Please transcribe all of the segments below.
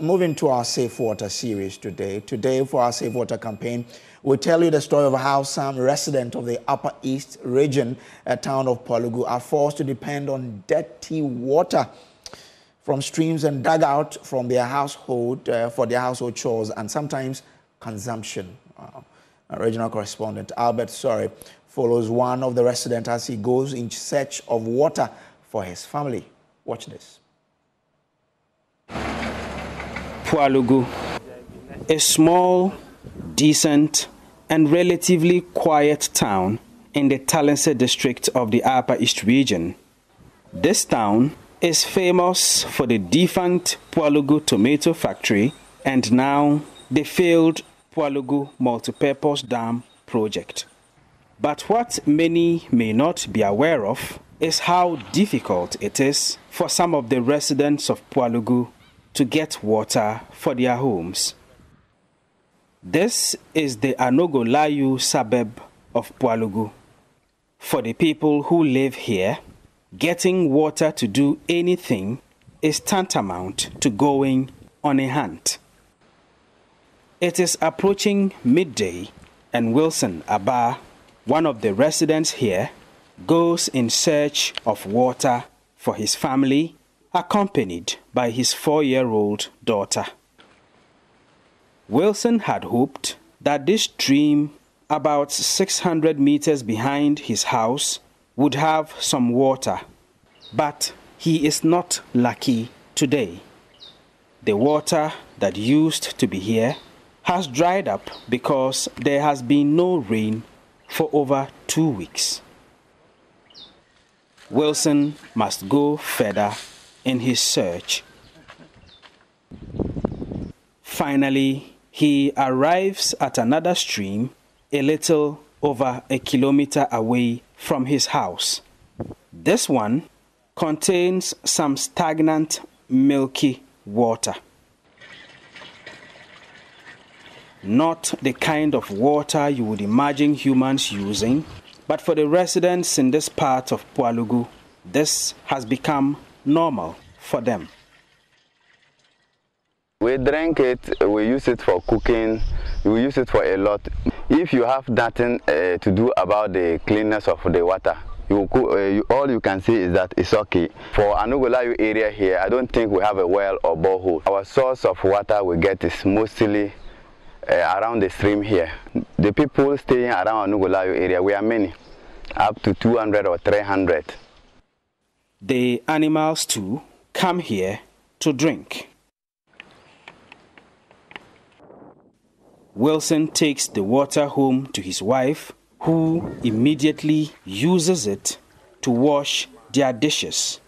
Moving to our Safe Water series today. Today, for our Safe Water campaign, we'll tell you the story of how some residents of the Upper East Region, a town of Pwalugu, are forced to depend on dirty water from streams and dug out from their household for their household chores and sometimes consumption. Our regional correspondent Albert Sorey follows one of the residents as he goes in search of water for his family. Watch this. Pwalugu, a small, decent, and relatively quiet town in the Talensi district of the Upper East Region. This town is famous for the defunct Pwalugu tomato factory and now the failed Pwalugu Multipurpose Dam project. But what many may not be aware of is how difficult it is for some of the residents of Pwalugu to get water for their homes. This is the Anogolayu suburb of Pwalugu. For the people who live here, getting water to do anything is tantamount to going on a hunt. It is approaching midday, and Wilson Aba, one of the residents here, goes in search of water for his family, accompanied by his 4-year-old daughter. Wilson had hoped that this stream, about 600 meters behind his house, would have some water, but he is not lucky today. The water that used to be here has dried up because there has been no rain for over 2 weeks. Wilson must go further in his search. Finally, he arrives at another stream a little over a kilometer away from his house. This one contains some stagnant, milky water. Not the kind of water you would imagine humans using, but for the residents in this part of Pwalugu, this has become normal for them. We drink it, we use it for cooking, we use it for a lot. If you have nothing to do about the cleanness of the water, all you can see is that it's okay. For Anogolayu area here, I don't think we have a well or borehole. Our source of water we get is mostly around the stream here. The people staying around Anogolayu area, we are many, up to 200 or 300. The animals too come here to drink. Wilson takes the water home to his wife, who immediately uses it to wash their dishes.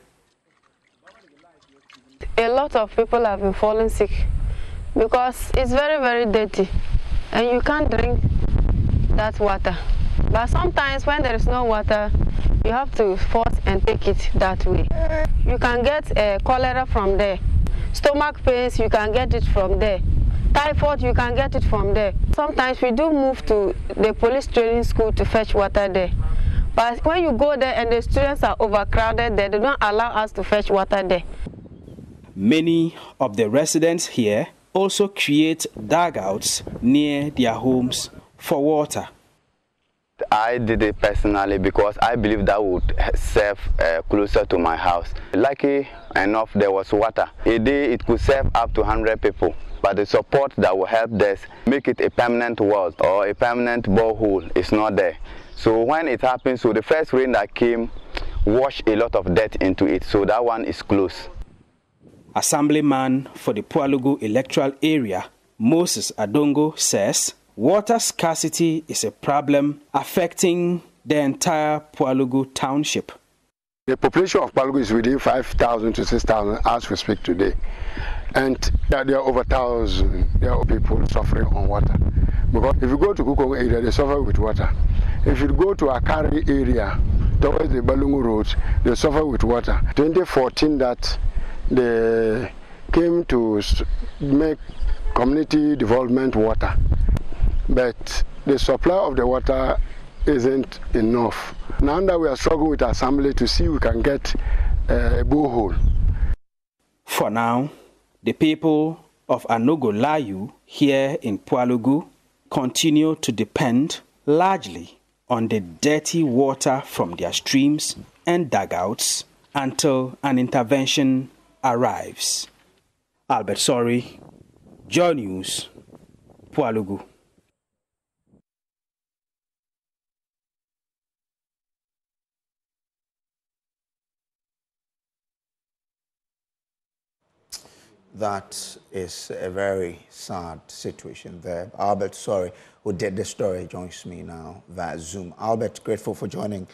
A lot of people have been falling sick because it's very, very dirty and you can't drink that water. But sometimes when there is no water, you have to force and take it that way. You can get cholera from there. Stomach pains, you can get it from there. Typhoid, you can get it from there. Sometimes we do move to the police training school to fetch water there. But when you go there and the students are overcrowded there, they don't allow us to fetch water there. Many of the residents here also create dugouts near their homes for water. I did it personally because I believe that would serve closer to my house. Lucky enough, there was water. A day it could serve up to 100 people. But the support that will help this make it a permanent well or a permanent borehole is not there. So when it happens, so the first rain that came washed a lot of dirt into it. So that one is close. Assemblyman for the Pwalugu electoral area, Moses Adongo, says water scarcity is a problem affecting the entire Pwalugu township. The population of Pwalugu is within 5,000 to 6,000 as we speak today. And there are over 1,000 people suffering on water. Because if you go to Kukong area, they suffer with water. If you go to Akari area, towards the Balungu road, they suffer with water. 2014 that they came to make community development water. But the supply of the water isn't enough. Now that we are struggling with assembly to see if we can get a borehole. For now, The people of Anogolayu here in Pwalugu continue to depend largely on the dirty water from their streams and dugouts until an intervention arrives. Albert Sorey, Joy News, Pwalugu. That is a very sad situation there. Albert Sorey, who did the story, joins me now via Zoom. Albert, grateful for joining.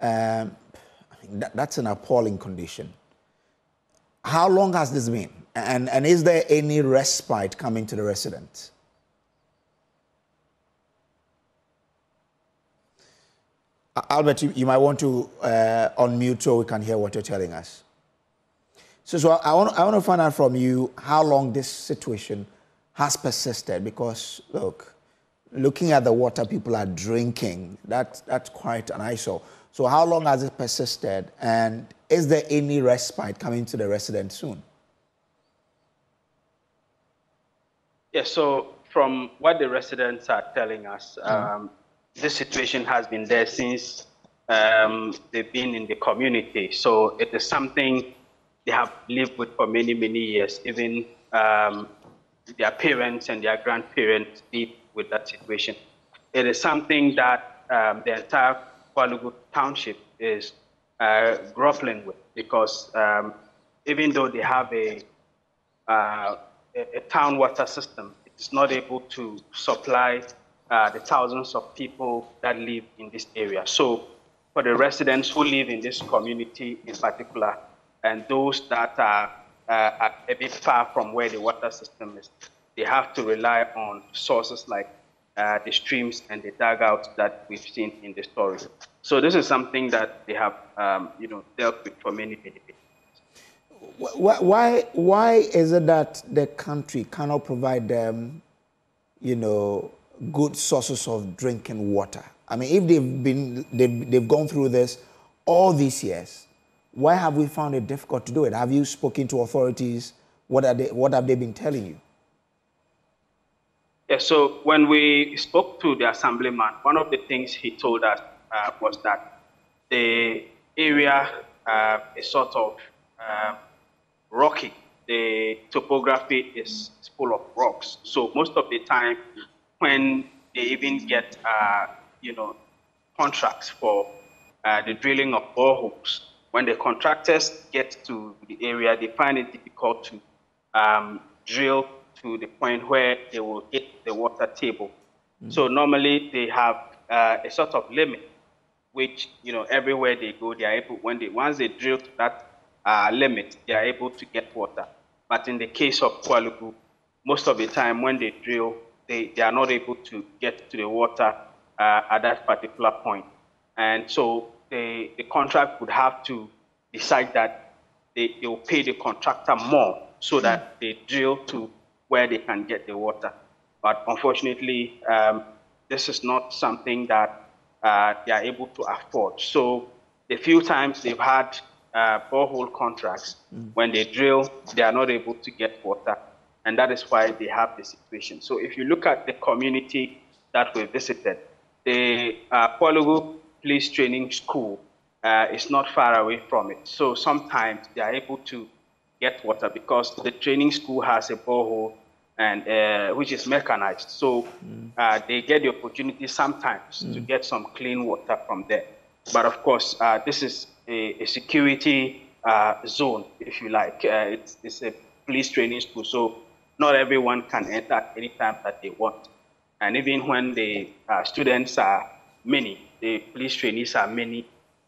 That's an appalling condition. How long has this been? And is there any respite coming to the residents? Albert, you might want to unmute so we can hear what you're telling us. So I want to find out from you how long this situation has persisted, because, look, looking at the water people are drinking, that's quite an eyesore. So how long has it persisted, and is there any respite coming to the residents soon? Yes, so from what the residents are telling us, this situation has been there since they've been in the community. So it is something they have lived with for many, many years. Even their parents and their grandparents lived with that situation. It is something that the entire Pwalugu Township is grappling with, because even though they have a town water system, it's not able to supply the thousands of people that live in this area. So for the residents who live in this community in particular, and those that are a bit far from where the water system is, they have to rely on sources like the streams and the dugouts that we've seen in the story. So this is something that they have, dealt with for many, many years. Why is it that the country cannot provide them, good sources of drinking water? I mean, if they've gone through this all these years, why have we found it difficult to do it? Have you spoken to authorities? What have they been telling you? Yeah, so when we spoke to the assemblyman, one of the things he told us was that the area is sort of rocky. The topography is full of rocks. So most of the time, when they even get, contracts for the drilling of boreholes, when the contractors get to the area, they find it difficult to drill to the point where they will hit the water table. Mm-hmm. So normally they have a sort of limit, which, everywhere they go, they are able, once they drill to that limit, they are able to get water. But in the case of Pwalugu, most of the time when they drill, they are not able to get to the water at that particular point. And so the contract would have to decide that they will pay the contractor more so that they drill to where they can get the water. But unfortunately, this is not something that they are able to afford. So the few times they've had borehole contracts, when they drill, they are not able to get water. And that is why they have the situation. So if you look at the community that we visited, the Pwalugu Police Training School is not far away from it. So sometimes they are able to get water because the training school has a borehole and which is mechanized. So they get the opportunity sometimes to get some clean water from there. But of course, this is a security zone, if you like. It's a police training school, so not everyone can enter at any time that they want. And even when the students are many, the police trainees are many,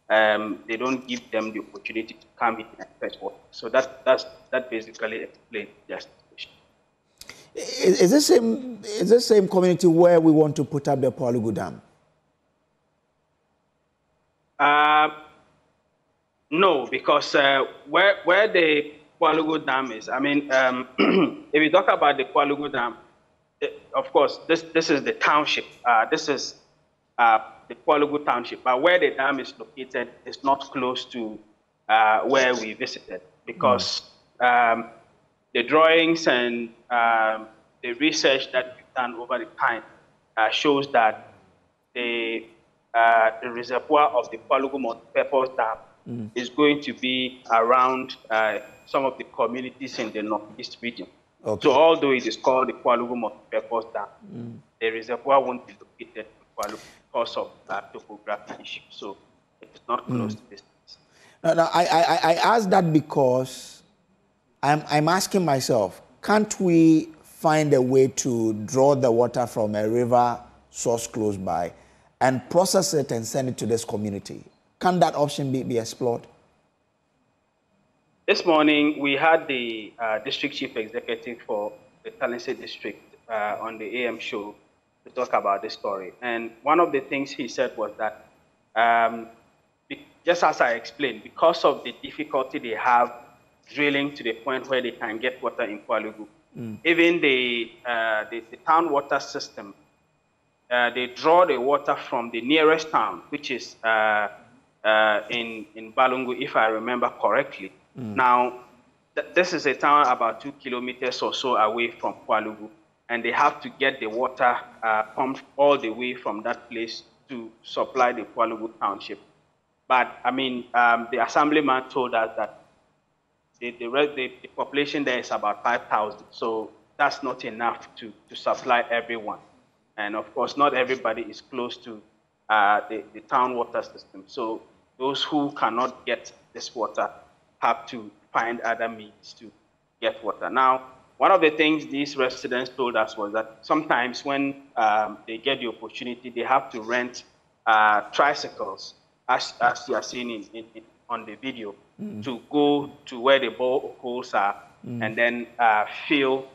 they don't give them the opportunity to come in and fetch water. So that basically explains their situation. Is this same community where we want to put up the Pwalugu Dam? No, because where the Pwalugu Dam is, if you talk about the Pwalugu Dam, of course, this is the township. This is the Pwalugu Township, but where the dam is located is not close to where we visited, because the drawings and the research that we've done over the time shows that the reservoir of the Pwalugu Multipurpose Dam is going to be around some of the communities in the northeast region. Okay. So although it is called the Pwalugu Multipurpose Dam, the reservoir won't be located in Pwalugu because of topography issues. So it's not close to this. No, I ask that because I'm asking myself, can't we find a way to draw the water from a river source close by and process it and send it to this community? Can that option be explored? This morning, we had the district chief executive for the Talensi district on the AM show to talk about this story. And one of the things he said was that just as I explained, because of the difficulty they have drilling to the point where they can get water in Pwalugu, even the town water system, they draw the water from the nearest town, which is in Balungu, if I remember correctly. Now, this is a town about 2 kilometers or so away from Pwalugu, and they have to get the water pumped all the way from that place to supply the Pwalugu township. But, I mean, the assemblyman told us that the population there is about 5,000, so that's not enough to supply everyone. And, of course, not everybody is close to the town water system. So those who cannot get this water have to find other means to get water. Now, one of the things these residents told us was that sometimes when they get the opportunity, they have to rent tricycles, as you are seeing on the video, to go to where the boreholes are and then fill,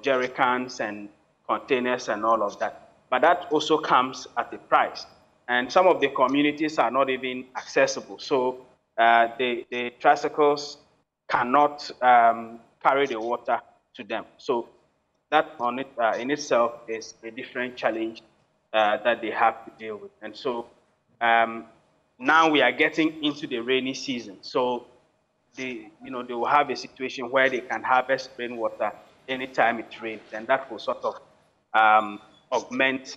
jerry cans and containers and all of that. But that also comes at a price. And some of the communities are not even accessible. So the tricycles cannot carry the water to them. So that in itself is a different challenge that they have to deal with. And so now we are getting into the rainy season. So they will have a situation where they can harvest rainwater anytime it rains, and that will sort of augment,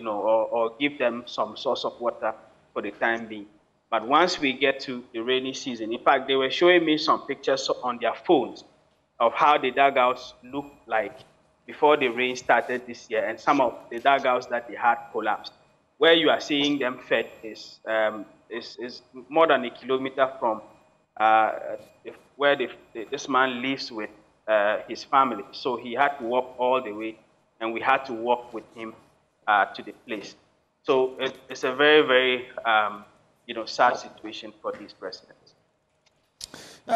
or give them some source of water for the time being. But once we get to the rainy season, in fact, they were showing me some pictures on their phones of how the dugouts looked like before the rain started this year, and some of the dugouts that they had collapsed. Where you are seeing them fed is more than a kilometer from where this man lives with his family. So he had to walk all the way, and we had to walk with him to the place. So it's a very, very sad situation for these residents.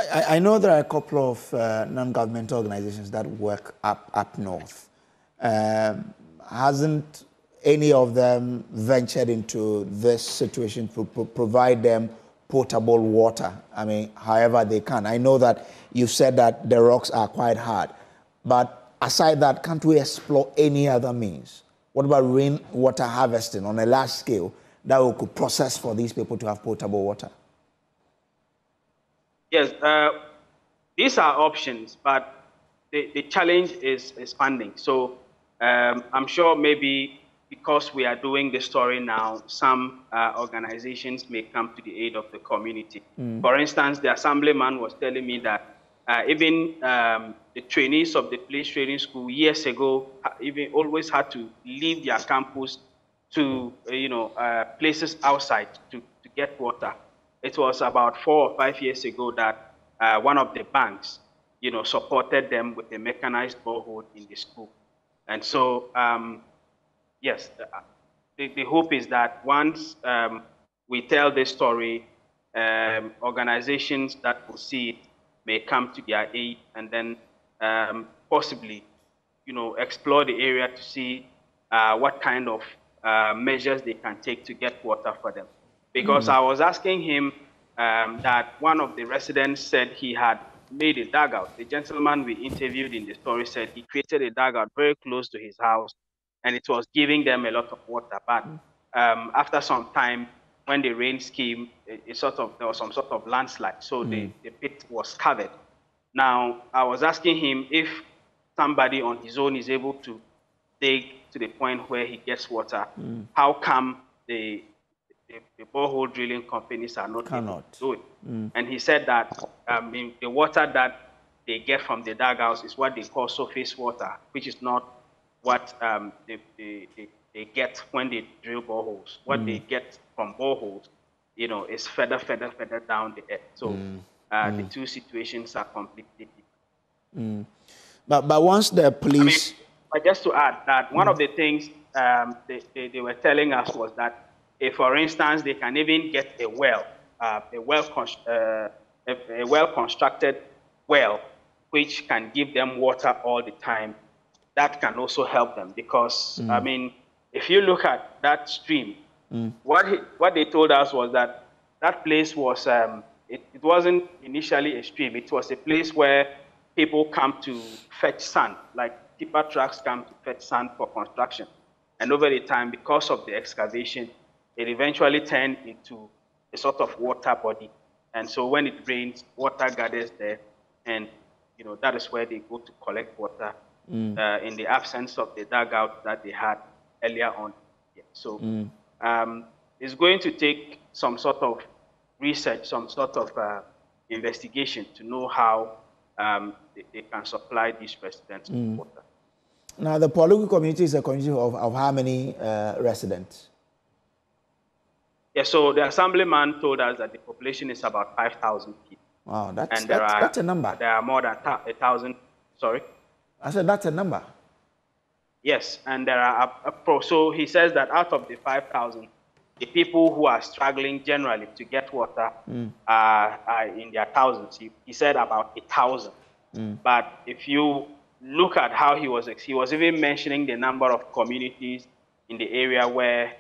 I know there are a couple of non-governmental organizations that work up north. Hasn't any of them ventured into this situation to provide them potable water? I mean, however they can. I know that you said that the rocks are quite hard, but aside that, can't we explore any other means? What about rainwater harvesting on a large scale that we could process for these people to have potable water? Yes, these are options, but the challenge is funding. So I'm sure maybe because we are doing the story now, some organizations may come to the aid of the community. For instance, the assemblyman was telling me that even the trainees of the police training school years ago even always had to leave their campus to places outside to get water. It was about 4 or 5 years ago that one of the banks supported them with a mechanized borehole in the school. And so yes, the hope is that once we tell this story, organizations that will see it may come to their aid, and then possibly, explore the area to see what kind of measures they can take to get water for them. Because I was asking him that one of the residents said he had made a dugout. The gentleman we interviewed in the story said he created a dugout very close to his house, and it was giving them a lot of water. But after some time, when the rains came, there was some sort of landslide. So the pit was covered. Now, I was asking him if somebody on his own is able to dig to the point where he gets water, how come the borehole drilling companies are not able to do it? And he said that the water that they get from the dugouts is what they call surface water, which is not what they get when they drill boreholes. What they get from boreholes, you know, is further down the earth. So the two situations are completely different. But once the police... But just to add that one of the things they were telling us was that, if, for instance, they can even get a well-constructed well, which can give them water all the time, that can also help them. Because, I mean, if you look at that stream, what they told us was that that place was, it wasn't initially a stream. It was a place where people come to fetch sand, like tipper trucks come to fetch sand for construction. And over the time, because of the excavation, it eventually turned into a sort of water body. And so when it rains, water gathers there. And, you know, that is where they go to collect water in the absence of the dugout that they had earlier on. So it's going to take some sort of research, some sort of investigation to know how they can supply these residents with water. Now, the Pwalugu community is a community of how many residents? Yeah, so the assemblyman told us that the population is about 5,000 people. Wow, that's a number. There are more than 1,000, sorry? I said that's a number. Yes, and there are, so he says that out of the 5,000, the people who are struggling generally to get water are in their thousands. He said about 1,000. But if you look at how he was even mentioning the number of communities in the area where,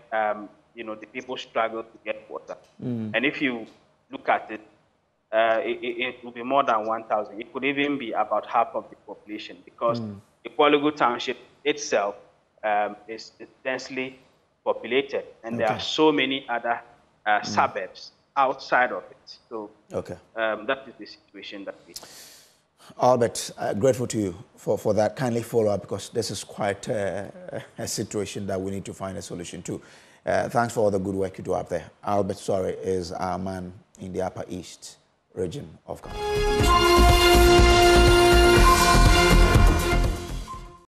you know, the people struggle to get water. And if you look at it, it will be more than 1,000. It could even be about half of the population, because the Pwalugu Township itself is densely populated, and there are so many other suburbs outside of it. So that is the situation that we... Albert, grateful to you for that. Kindly follow up, because this is quite a situation that we need to find a solution to. Thanks for all the good work you do up there. Albert Sorey is our man in the Upper East region of Ghana.